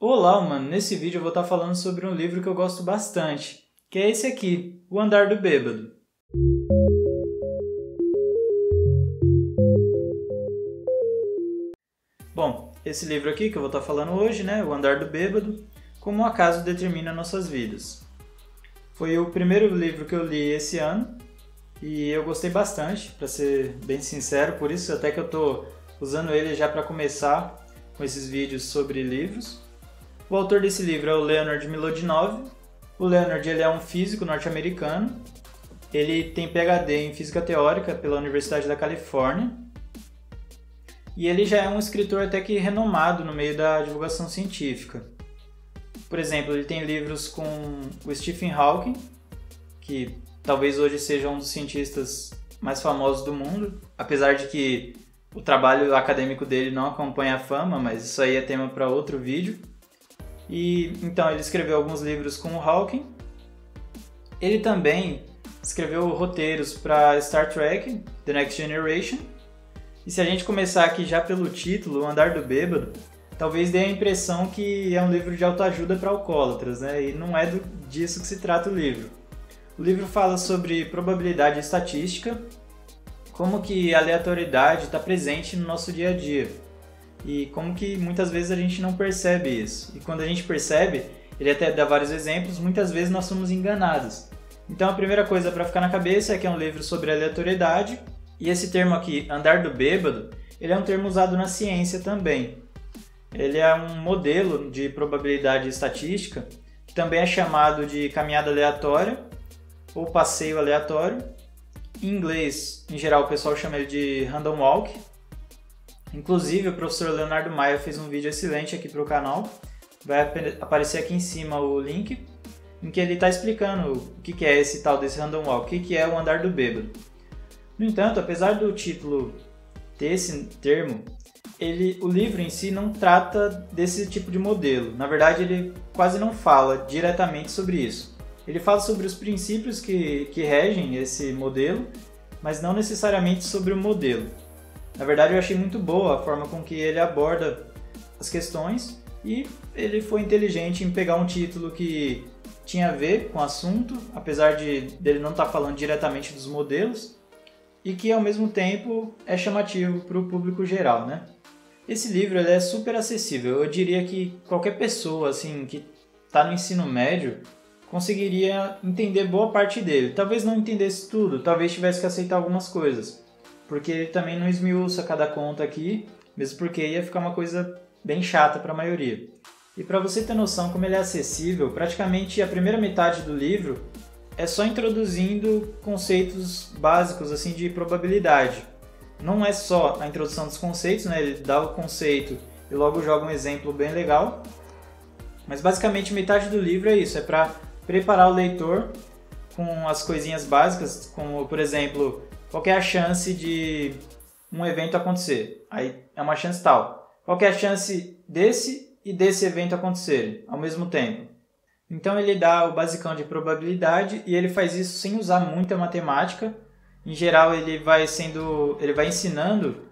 Olá, mano! Nesse vídeo eu vou estar falando sobre um livro que eu gosto bastante, que é esse aqui, O Andar do Bêbado. Bom, esse livro aqui que eu vou estar falando hoje, né, O Andar do Bêbado, Como o Acaso Determina Nossas Vidas. Foi o primeiro livro que eu li esse ano e eu gostei bastante, para ser bem sincero, por isso até que eu estou usando ele já para começar com esses vídeos sobre livros. O autor desse livro é o Leonard Mlodinow. O Leonard ele é um físico norte-americano. Ele tem PhD em Física Teórica pela Universidade da Califórnia. E ele já é um escritor até que renomado no meio da divulgação científica. Por exemplo, ele tem livros com o Stephen Hawking, que talvez hoje seja um dos cientistas mais famosos do mundo, apesar de que o trabalho acadêmico dele não acompanha a fama, mas isso aí é tema para outro vídeo. E então ele escreveu alguns livros com o Hawking. Ele também escreveu roteiros para Star Trek: The Next Generation. E se a gente começar aqui já pelo título, O Andar do Bêbado, talvez dê a impressão que é um livro de autoajuda para alcoólatras, né? E não é disso que se trata o livro. O livro fala sobre probabilidade estatística, como que a aleatoriedade está presente no nosso dia a dia e como que muitas vezes a gente não percebe isso. E quando a gente percebe, ele até dá vários exemplos, muitas vezes nós somos enganados. Então a primeira coisa para ficar na cabeça é que é um livro sobre aleatoriedade, e esse termo aqui, andar do bêbado, ele é um termo usado na ciência também. Ele é um modelo de probabilidade estatística, que também é chamado de caminhada aleatória ou passeio aleatório. Em inglês, em geral, o pessoal chama ele de Random Walk. Inclusive, o professor Leonardo Maia fez um vídeo excelente aqui para o canal. Vai aparecer aqui em cima o link, em que ele está explicando o que é esse tal desse Random Walk, o que é o andar do bêbado. No entanto, apesar do título ter esse termo, o livro em si não trata desse tipo de modelo. Na verdade, ele quase não fala diretamente sobre isso. Ele fala sobre os princípios que regem esse modelo, mas não necessariamente sobre o modelo. Na verdade, eu achei muito boa a forma com que ele aborda as questões e ele foi inteligente em pegar um título que tinha a ver com o assunto, apesar dele não estar falando diretamente dos modelos, e que ao mesmo tempo é chamativo para o público geral, né? Esse livro ele é super acessível. Eu diria que qualquer pessoa assim, que está no ensino médio conseguiria entender boa parte dele. Talvez não entendesse tudo, talvez tivesse que aceitar algumas coisas, porque ele também não esmiuça cada conta aqui, mesmo porque ia ficar uma coisa bem chata para a maioria. E para você ter noção como ele é acessível, praticamente a primeira metade do livro é só introduzindo conceitos básicos assim de probabilidade. Não é só a introdução dos conceitos, né? Ele dá o conceito e logo joga um exemplo bem legal, mas basicamente metade do livro é isso, é para preparar o leitor com as coisinhas básicas, como, por exemplo, qual é a chance de um evento acontecer? Aí é uma chance tal. Qual é a chance desse e desse evento acontecerem ao mesmo tempo? Então ele dá o basicão de probabilidade e ele faz isso sem usar muita matemática. Em geral ele vai ensinando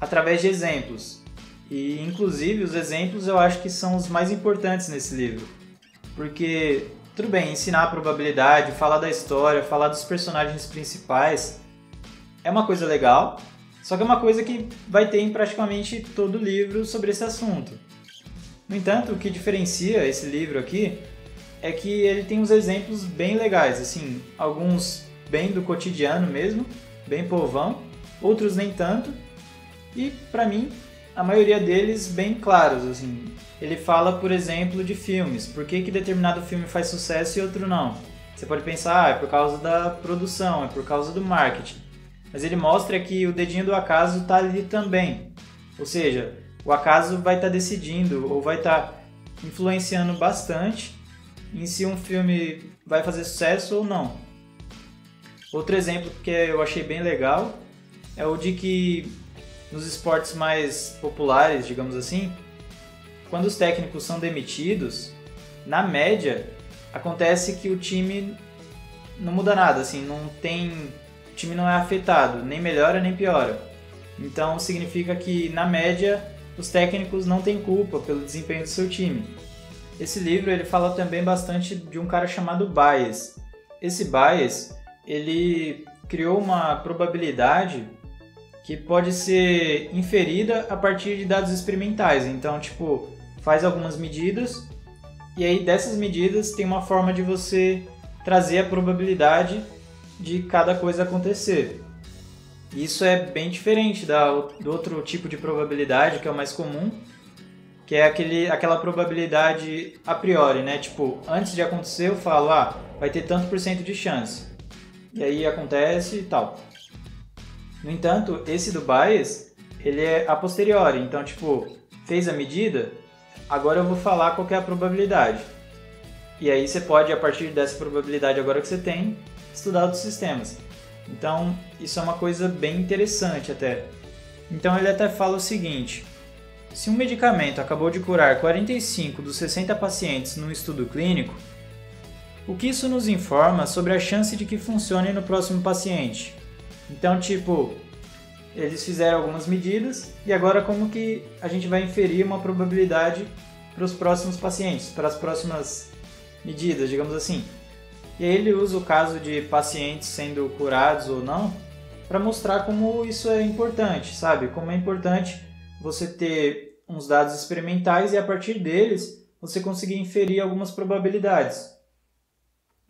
através de exemplos. E inclusive os exemplos eu acho que são os mais importantes nesse livro, porque tudo bem, ensinar a probabilidade, falar da história, falar dos personagens principais é uma coisa legal, só que é uma coisa que vai ter em praticamente todo o livro sobre esse assunto. No entanto, o que diferencia esse livro aqui é que ele tem uns exemplos bem legais, assim, alguns bem do cotidiano mesmo, bem povão, outros nem tanto, e para mim a maioria deles bem claros, assim. Ele fala, por exemplo, de filmes. Por que determinado filme faz sucesso e outro não? Você pode pensar, é por causa da produção, é por causa do marketing. Mas ele mostra que o dedinho do acaso está ali também. Ou seja, o acaso vai estar decidindo ou vai estar influenciando bastante em se um filme vai fazer sucesso ou não. Outro exemplo que eu achei bem legal é o de que nos esportes mais populares, digamos assim, quando os técnicos são demitidos, na média, acontece que o time não muda nada, assim, o time não é afetado, nem melhora nem piora. Então significa que, na média, os técnicos não têm culpa pelo desempenho do seu time. Esse livro ele fala também bastante de um cara chamado Bayes. Esse Bayes, ele criou uma probabilidade que pode ser inferida a partir de dados experimentais. Então, tipo, faz algumas medidas e aí dessas medidas tem uma forma de você trazer a probabilidade de cada coisa acontecer. Isso é bem diferente do outro tipo de probabilidade, que é o mais comum, que é aquela probabilidade a priori, né? Tipo, antes de acontecer eu falo, ah, vai ter tanto por cento de chance. E aí acontece e tal. No entanto, esse do Bayes, ele é a posteriori. Então, tipo, fez a medida, agora eu vou falar qual que é a probabilidade. E aí você pode, a partir dessa probabilidade agora que você tem, estudar outros sistemas. Então, isso é uma coisa bem interessante até. Então, ele até fala o seguinte: se um medicamento acabou de curar 45 dos 60 pacientes num estudo clínico, o que isso nos informa sobre a chance de que funcione no próximo paciente? Então, tipo, eles fizeram algumas medidas e agora como que a gente vai inferir uma probabilidade para os próximos pacientes, para as próximas medidas, digamos assim. E aí ele usa o caso de pacientes sendo curados ou não para mostrar como isso é importante, sabe? Como é importante você ter uns dados experimentais e a partir deles você conseguir inferir algumas probabilidades.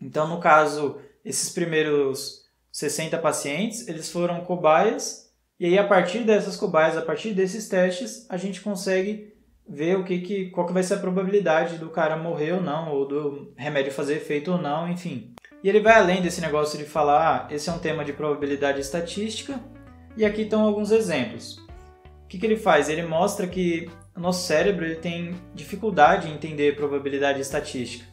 Então, no caso, esses primeiros 60 pacientes, eles foram cobaias, e aí a partir dessas cobaias, a partir desses testes, a gente consegue ver qual que vai ser a probabilidade do cara morrer ou não, ou do remédio fazer efeito ou não, enfim. E ele vai além desse negócio de falar, ah, esse é um tema de probabilidade estatística, e aqui estão alguns exemplos. O que ele faz? Ele mostra que o nosso cérebro ele tem dificuldade em entender probabilidade estatística.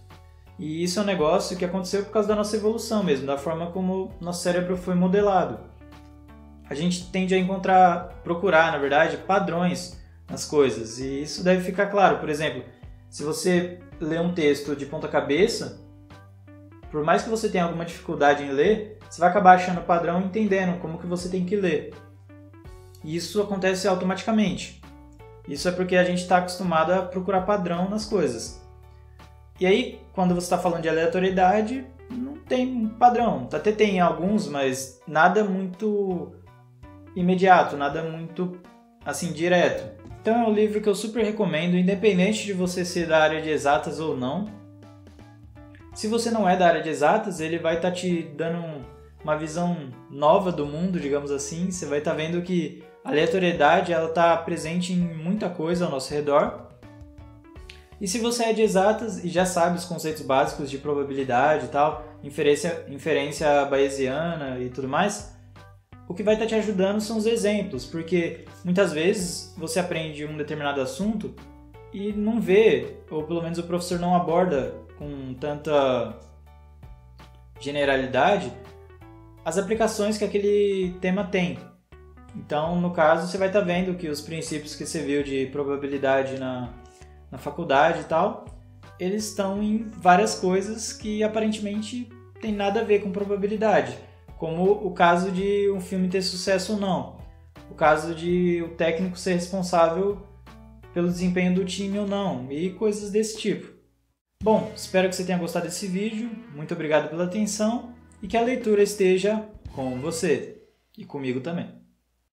E isso é um negócio que aconteceu por causa da nossa evolução mesmo, da forma como nosso cérebro foi modelado. A gente tende a procurar, na verdade, padrões nas coisas. E isso deve ficar claro. Por exemplo, se você lê um texto de ponta cabeça, por mais que você tenha alguma dificuldade em ler, você vai acabar achando padrão e entendendo como que você tem que ler. E isso acontece automaticamente. Isso é porque a gente está acostumado a procurar padrão nas coisas. E aí, quando você está falando de aleatoriedade, não tem padrão. Até tem alguns, mas nada muito imediato, nada muito, assim, direto. Então é um livro que eu super recomendo, independente de você ser da área de exatas ou não. Se você não é da área de exatas, ele vai estar te dando uma visão nova do mundo, digamos assim. Você vai estar vendo que a aleatoriedade está presente em muita coisa ao nosso redor. E se você é de exatas e já sabe os conceitos básicos de probabilidade e tal, inferência bayesiana e tudo mais, o que vai estar te ajudando são os exemplos, porque muitas vezes você aprende um determinado assunto e não vê, ou pelo menos o professor não aborda com tanta generalidade, as aplicações que aquele tema tem. Então, no caso, você vai estar vendo que os princípios que você viu de probabilidade na faculdade e tal, eles estão em várias coisas que aparentemente tem nada a ver com probabilidade, como o caso de um filme ter sucesso ou não, o caso de o técnico ser responsável pelo desempenho do time ou não, e coisas desse tipo. Bom, espero que você tenha gostado desse vídeo, muito obrigado pela atenção e que a leitura esteja com você e comigo também.